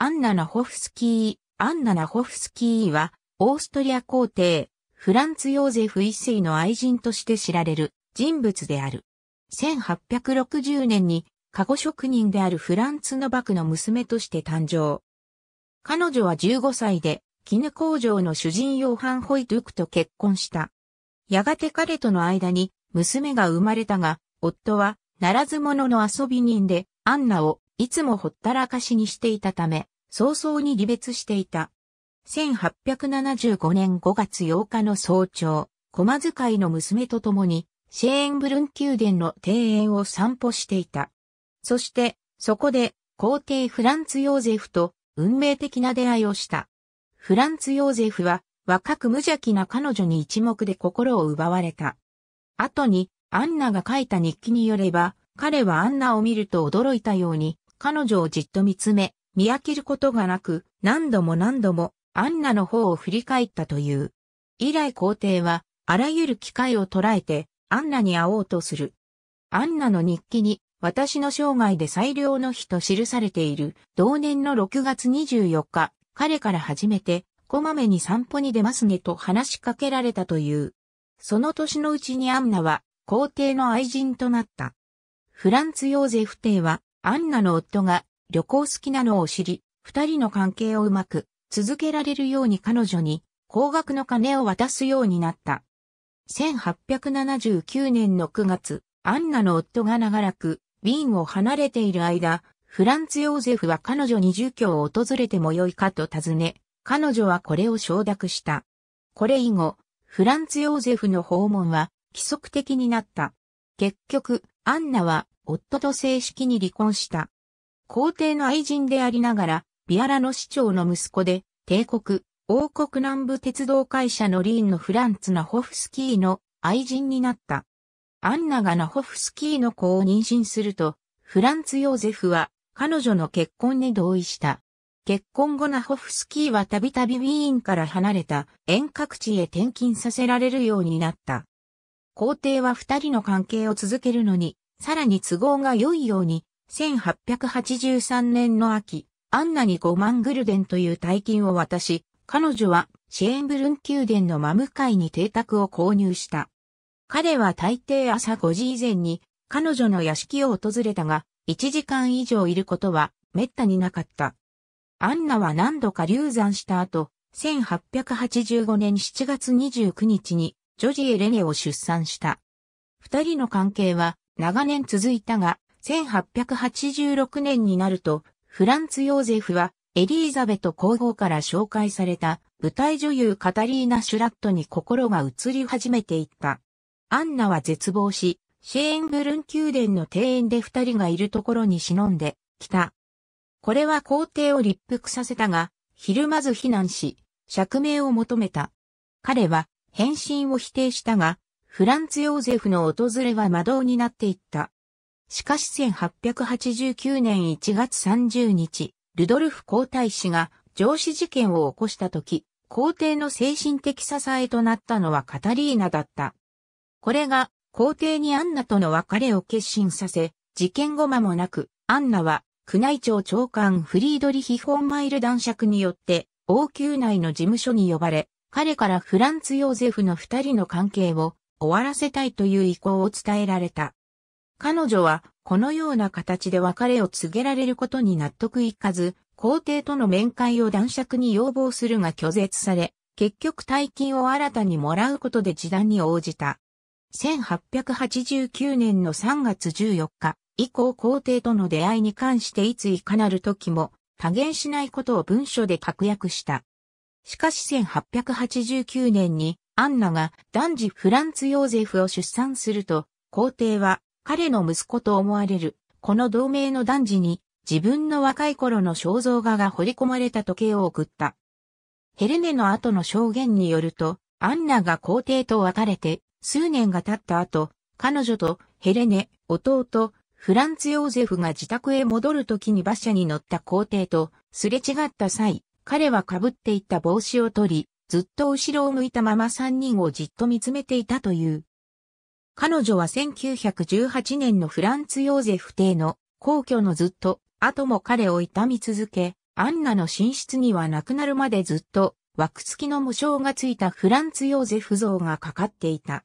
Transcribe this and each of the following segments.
アンナ・ナホフスキーは、オーストリア皇帝、フランツ・ヨーゼフ一世の愛人として知られる人物である。1860年に、加護職人であるフランツ・ノバクの娘として誕生。彼女は15歳で、絹工場の主人ヨーハン・ホイトゥクと結婚した。やがて彼との間に娘が生まれたが、夫はならず者の遊び人で、アンナをいつもほったらかしにしていたため、早々に離別していた。1875年5月8日の早朝、駒使いの娘と共に、シェーンブルン宮殿の庭園を散歩していた。そして、そこで、皇帝フランツ・ヨーゼフと運命的な出会いをした。フランツ・ヨーゼフは、若く無邪気な彼女に一目で心を奪われた。後に、アンナが書いた日記によれば、彼はアンナを見ると驚いたように、彼女をじっと見つめ、見飽きることがなく、何度もアンナの方を振り返ったという。以来皇帝は、あらゆる機会を捉えて、アンナに会おうとする。アンナの日記に、私の生涯で最良の日と記されている、同年の6月24日、彼から初めて、こまめに散歩に出ますねと話しかけられたという。その年のうちにアンナは、皇帝の愛人となった。フランツ・ヨーゼフ帝は、アンナの夫が、旅行好きなのを知り、二人の関係をうまく続けられるように彼女に高額の金を渡すようになった。1879年の9月、アンナの夫が長らくウィーンを離れている間、フランツ・ヨーゼフは彼女に住居を訪れてもよいかと尋ね、彼女はこれを承諾した。これ以後、フランツ・ヨーゼフの訪問は規則的になった。結局、アンナは夫と正式に離婚した。皇帝の愛人でありながら、ビアラの市長の息子で、帝国、王国南部鉄道会社のリーンのフランツ・ナホフスキーの愛人になった。アンナがナホフスキーの子を妊娠すると、フランツ・ヨーゼフは彼女の結婚に同意した。結婚後ナホフスキーはたびたびウィーンから離れた遠隔地へ転勤させられるようになった。皇帝は二人の関係を続けるのに、さらに都合が良いように、1883年の秋、アンナに5万グルデンという大金を渡し、彼女はシェーンブルン宮殿の真向かいに邸宅を購入した。彼は大抵朝5時以前に彼女の屋敷を訪れたが、1時間以上いることは滅多になかった。アンナは何度か流産した後、1885年7月29日にジョジエレネを出産した。二人の関係は長年続いたが、1886年になると、フランツ・ヨーゼフはエリーザベト皇后から紹介された舞台女優カタリーナ・シュラットに心が移り始めていった。アンナは絶望し、シェーンブルン宮殿の庭園で二人がいるところに忍んできた。これは皇帝を立腹させたが、ひるまず非難し、釈明を求めた。彼は返信を否定したが、フランツ・ヨーゼフの訪れは魔導になっていった。しかし1889年1月30日、ルドルフ皇太子が上司事件を起こした時、皇帝の精神的支えとなったのはカタリーナだった。これが皇帝にアンナとの別れを決心させ、事件後間もなく、アンナは宮内庁長官フリードリヒ・フォンマイル男爵によって、王宮内の事務所に呼ばれ、彼からフランツ・ヨーゼフの二人の関係を終わらせたいという意向を伝えられた。彼女はこのような形で別れを告げられることに納得いかず、皇帝との面会を男爵に要望するが拒絶され、結局大金を新たにもらうことで示談に応じた。1889年の3月14日以降皇帝との出会いに関していついかなる時も多言しないことを文書で確約した。しかし1889年にアンナが男児フランツ・ヨーゼフを出産すると、皇帝は彼の息子と思われる、この同盟の男児に、自分の若い頃の肖像画が彫り込まれた時計を贈った。ヘレネの後の証言によると、アンナが皇帝と別れて、数年が経った後、彼女とヘレネ、弟、フランツ・ヨーゼフが自宅へ戻る時に馬車に乗った皇帝と、すれ違った際、彼は被っていた帽子を取り、ずっと後ろを向いたまま三人をじっと見つめていたという。彼女は1918年のフランツ・ヨーゼフ帝の皇居のずっと後も彼を悼み続け、アンナの寝室には亡くなるまでずっと枠付きの無償がついたフランツ・ヨーゼフ像がかかっていた。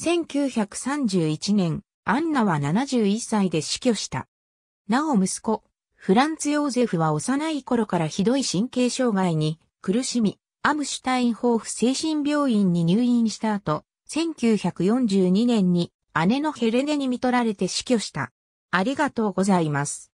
1931年、アンナは71歳で死去した。なお息子、フランツ・ヨーゼフは幼い頃からひどい神経障害に苦しみ、アムシュタインホーフ精神病院に入院した後、1942年に姉のヘレネに看取られて死去した。ありがとうございます。